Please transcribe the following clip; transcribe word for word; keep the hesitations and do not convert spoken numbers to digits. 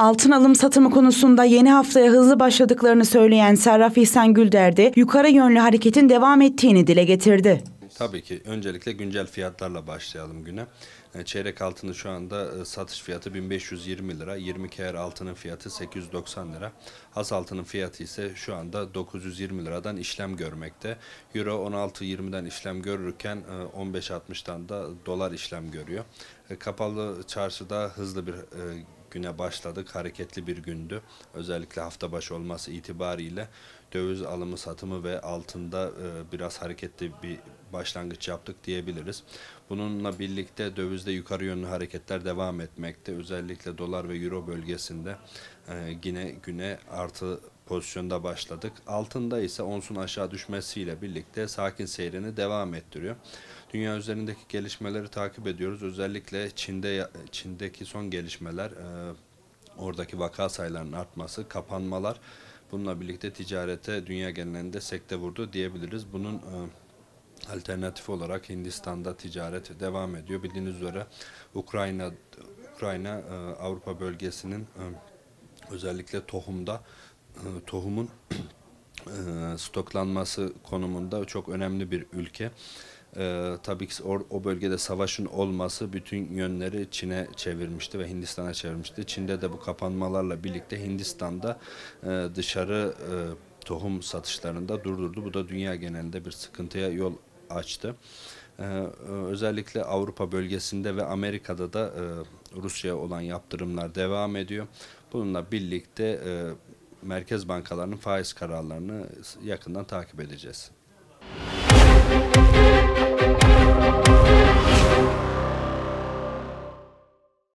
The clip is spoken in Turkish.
Altın alım satımı konusunda yeni haftaya hızlı başladıklarını söyleyen Sarraf İhsan Gülderdi, yukarı yönlü hareketin devam ettiğini dile getirdi. Tabii ki öncelikle güncel fiyatlarla başlayalım güne. Çeyrek altının şu anda satış fiyatı bin beş yüz yirmi lira, yirmi karat altının fiyatı sekiz yüz doksan lira. Has altının fiyatı ise şu anda dokuz yüz yirmi liradan işlem görmekte. Euro on altı yirmiden işlem görürken on beş altmıştan da dolar işlem görüyor. Kapalı çarşıda hızlı bir güne başladık. Hareketli bir gündü. Özellikle hafta başı olması itibariyle döviz alımı satımı ve altında biraz hareketli bir başlangıç yaptık diyebiliriz. Bununla birlikte dövizde yukarı yönlü hareketler devam etmekte. Özellikle dolar ve euro bölgesinde yine güne artı pozisyonda başladık. Altında ise onsun aşağı düşmesiyle birlikte sakin seyrini devam ettiriyor. Dünya üzerindeki gelişmeleri takip ediyoruz. Özellikle Çin'de Çin'deki son gelişmeler, oradaki vaka sayılarının artması, kapanmalar, bununla birlikte ticarete dünya genelinde sekte vurdu diyebiliriz. Bunun alternatif olarak Hindistan'da ticaret devam ediyor. Bildiğiniz üzere Ukrayna Ukrayna Avrupa bölgesinin özellikle tohumda tohumun stoklanması konumunda çok önemli bir ülke. Ee, tabii ki o, o bölgede savaşın olması bütün yönleri Çin'e çevirmişti ve Hindistan'a çevirmişti. Çin'de de bu kapanmalarla birlikte Hindistan'da e, dışarı e, tohum satışlarında durdurdu. Bu da dünya genelinde bir sıkıntıya yol açtı. Ee, özellikle Avrupa bölgesinde ve Amerika'da da e, Rusya'ya olan yaptırımlar devam ediyor. Bununla birlikte e, merkez bankalarının faiz kararlarını yakından takip edeceğiz. Müzik